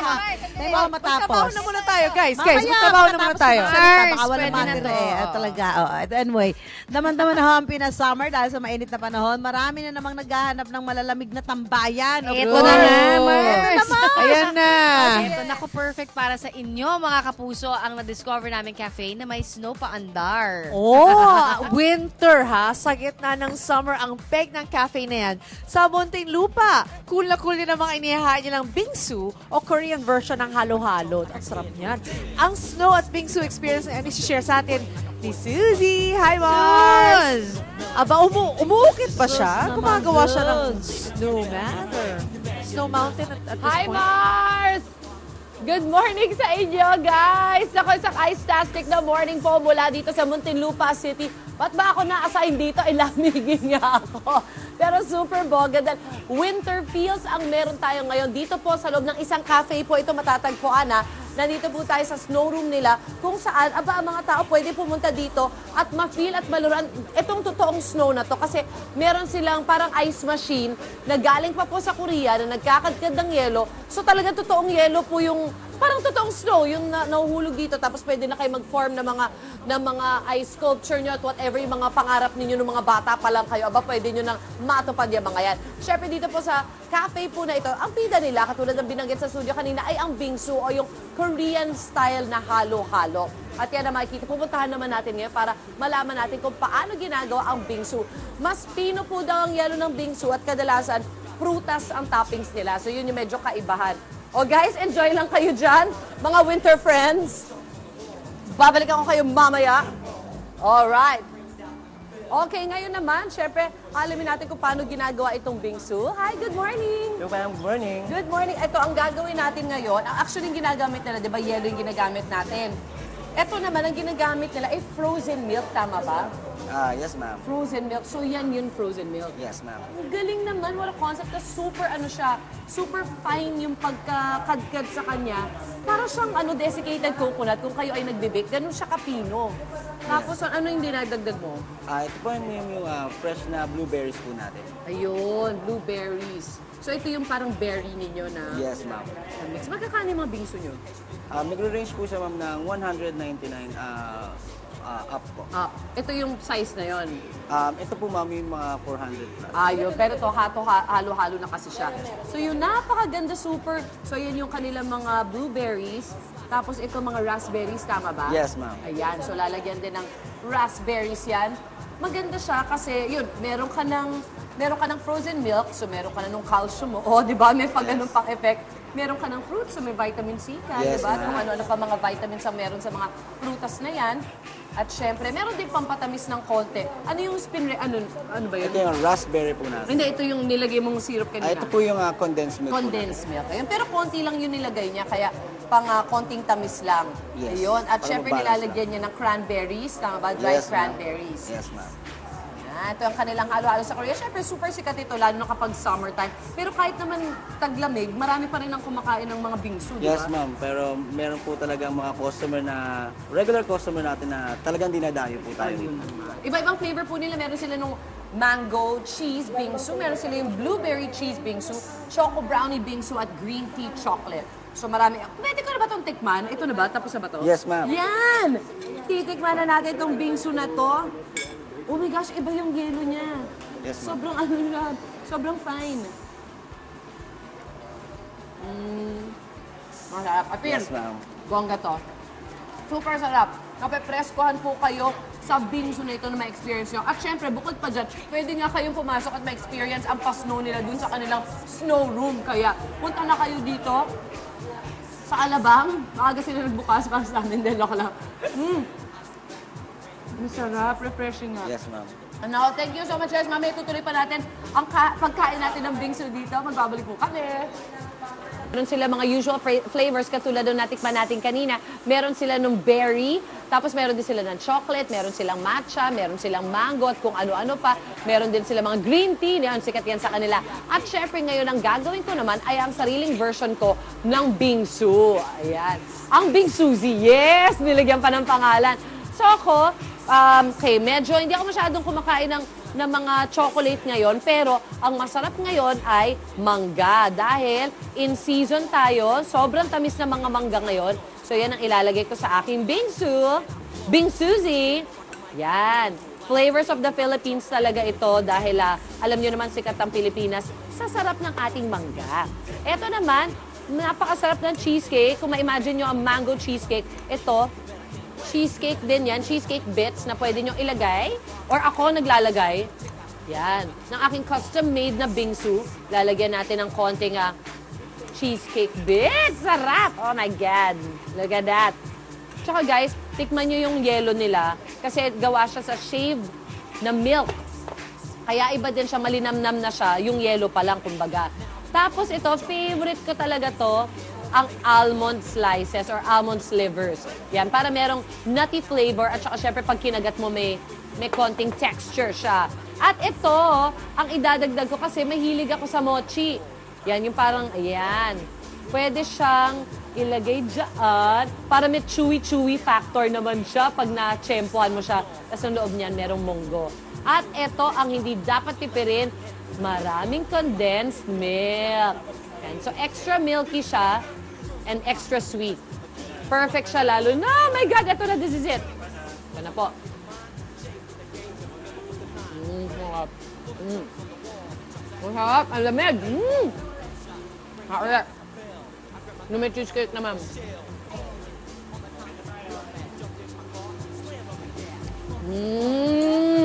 ha. Para matapos. Magtabaho na muna tayo, guys. Guys, magtabaho na muna tayo. Baka walang matira eh. Talaga. Anyway, naman-naman na ho ang pinasummer dahil sa mainit na panahon. Marami na namang naghahanap ng malalamig na tambayan. Ito na naman. Ayan na. Ito na ko perfect para sa inyo, mga kapuso, ang na-discover namin cafe na may snow pa andar. Oh, winter ha. Sagit na ng summer ang peg ng cafe na yan. Sa Muntinlupa, cool na cool din ang mga inihahain nilang bingsu o Korean version ng halo-halo. Ang sarap niyan. Ang snow at bingsu experience na yan isi-share sa atin ni Suzy. Hi, Mars! Aba, umuukit pa siya. Kumagawa siya ng snowman or snow mountain at this point. Hi, Mars! Good morning sa inyo, guys! Ako, isang ice-tastic na morning po mula dito sa Muntinlupa City. Ba't ba ako na-assign dito? Ilamigin nga ako. Pero super boga dahil winter feels ang meron tayo ngayon. Dito po sa loob ng isang cafe po ito matatagpuan na. Nandito po tayo sa snowroom nila kung saan aba ang mga tao pwede pumunta dito at ma-feel at maluran itong totoong snow na to kasi meron silang parang ice machine na galing pa po sa Korea na nagkakadkad ng yelo. So talaga totoong yelo po yung parang totoong snow, yung nahuhulog dito. Tapos pwede na kayo mag-form ng mga ice sculpture nyo at whatever yung mga pangarap ninyo ng mga bata pa lang kayo. Aba, pwede nyo nang matupad yung mga yan. Siyempre, dito po sa cafe po na ito, ang pida nila, katulad ng binanggit sa studio kanina, ay ang bingsu o yung Korean style na halo-halo. At yan na makikita. Pupuntahan naman natin ngayon para malaman natin kung paano ginagawa ang bingsu. Mas pino po daw ang yelo ng bingsu at kadalasan, prutas ang toppings nila. So yun yung medyo kaibahan. Oh guys, enjoy lang kayo dyan, mga winter friends. Babalikan ko kayo mamaya. Alright. Okay, ngayon naman, syempre, alamin natin kung paano ginagawa itong bingsu. Hi, good morning. Good morning. Good morning. Ito ang gagawin natin ngayon. Actually, yung ginagamit nila, di ba, yellow yung ginagamit natin. Ito naman, ang ginagamit nila ay frozen milk, tama ba? Yes, ma'am. Frozen milk. So, yan yun, frozen milk. Yes, ma'am. Ang galing naman. Wala concept na super, ano siya, super fine yung pagkakadkad sa kanya. Para siyang, ano, desiccated coconut. Kung kayo ay nagbibake, ganun siya kapino. Yes. Tapos, ano yung dinadagdag mo? Ito po yung fresh na blueberries po natin. Ayun, blueberries. So, ito yung parang berry ninyo na... Yes, ma'am. Mix. Magkakano yung mga bingso nyo? Nagre-range po siya, ma'am, ng 199 up po. Ito yung size na yun? Ito po, ma'am, yung mga 400 plus. Ayun, pero ito halo-halo na kasi siya. So yun, napakaganda, super. So yun yung kanilang mga blueberries. Tapos ito mga raspberries, tama ba? Yes, ma'am. Ayan, so lalagyan din ng raspberries yan. Maganda siya kasi yun, meron ka ng frozen milk, so meron ka na ng calcium mo. Oh, di ba? May pag-anong pang effect. Meron ka ng fruits, so may vitamin C ka, yes, diba? Kung ano-ano pa mga vitamins ang meron sa mga prutas na yan. At syempre, meron din pampatamis ng konti. Ano yung ano ba yun? Ito yung raspberry po natin. Hindi, ito yung nilagay mong syrup kanina. Ito po yung condensed milk. Condensed milk. Ayun, pero konti lang yung nilagay niya, kaya pang konting tamis lang. Yes. Ayun. At syempre, nilalagyan niya ng cranberries, tama ba? Dried cranberries. Yes, ma'am. Ito ang kanilang halo-halo sa Korea. Siyempre, super sikat ito, lalo na kapag summertime. Pero kahit naman taglamig, marami pa rin ang kumakain ng mga bingsu, di ba? Yes, ma'am. Pero meron po talaga mga customer na, regular customer natin na talagang dinadayo po tayo. Iba-ibang flavor po nila. Meron sila nung mango cheese bingsu, meron sila yung blueberry cheese bingsu, choco brownie bingsu, at green tea chocolate. So marami. Pwede ko na ba itong tikman? Ito na ba? Tapos na ba ito? Yes, ma'am. Yan! Titikman na natin itong bingsu na to. Oh my gosh, iba yung yelo niya. Yes, ma'am. Sobrang ano na, sobrang fine. Masarap. Apir, yes, ma'am. Bongga to. Super sarap. Napepreskohan po kayo sa bingsu na ito na ma-experience nyo. At syempre, bukod pa dyan, pwede nga kayong pumasok at ma-experience ang pa-snow nila dun sa kanilang snow room. Kaya, punta na kayo dito sa Alabang. Maaga sila nagbukas para sa amin. Dahil ako lang. Masarap, refreshing nga. Yes, ma'am. No, thank you so much, guys. Mamaya tutuloy pa natin ang pagkain natin ng bingsu dito. Magbabalik po kami. Meron sila mga usual flavors katulad ng natikman natin kanina. Meron sila ng berry, tapos meron din sila ng chocolate, meron silang matcha, meron silang mango at kung ano-ano pa. Meron din sila mga green tea, yan, sikat yan sa kanila. At syempre ngayon ang gagawin ko naman ay ang sariling version ko ng bingsu. Ayan. Ang bingsuzi, yes! Nilagyan pa ng pangalan. So ako, medyo hindi ako masyadong kumakain ng na mga chocolate ngayon. Pero ang masarap ngayon ay mangga. Dahil in season tayo, sobrang tamis na mga mangga ngayon. So yan ang ilalagay ko sa aking bingsu. Bingsuzi. Yan. Flavors of the Philippines talaga ito. Dahil alam nyo naman sikat ang Pilipinas sa sarap ng ating mangga. Ito naman, napakasarap ng cheesecake. Kung ma-imagine nyo ang mango cheesecake, ito, cheesecake din yan, cheesecake bits na pwede nyo ilagay, or ako naglalagay, yan, ng aking custom-made na bingsu. Lalagyan natin ng konting cheesecake bits. Sarap! Oh my God! Look at that! Tsaka guys, tikman nyo yung yellow nila kasi gawa siya sa shaved na milk. Kaya iba din siya, malinamnam na siya, yung yellow pa lang, kumbaga. Tapos ito, favorite ko talaga to, ang almond slices or almond slivers. Yan, para merong nutty flavor at saka syempre pag kinagat mo may konting texture siya. At ito, ang idadagdag ko kasi mahilig ako sa mochi. Yan, yung parang, ayan. Pwede siyang ilagay dyan para may chewy-chewy factor naman siya pag na-tsempohan mo siya. Tapos ang loob niyan, merong munggo. At ito, ang hindi dapat pipirin, maraming condensed milk. Yan. So, extra milky siya and extra sweet. Perfect siya lalo. No, my God! Ito na, this is it. Ito na po. Masarap. Ang lamig. Hakulat. May cheesecake naman.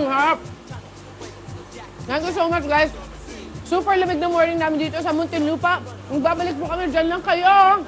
Harap. Thank you so much, guys. Super lamig na morning namin dito sa Muntinlupa. Magbabalik po kami dyan lang kayo.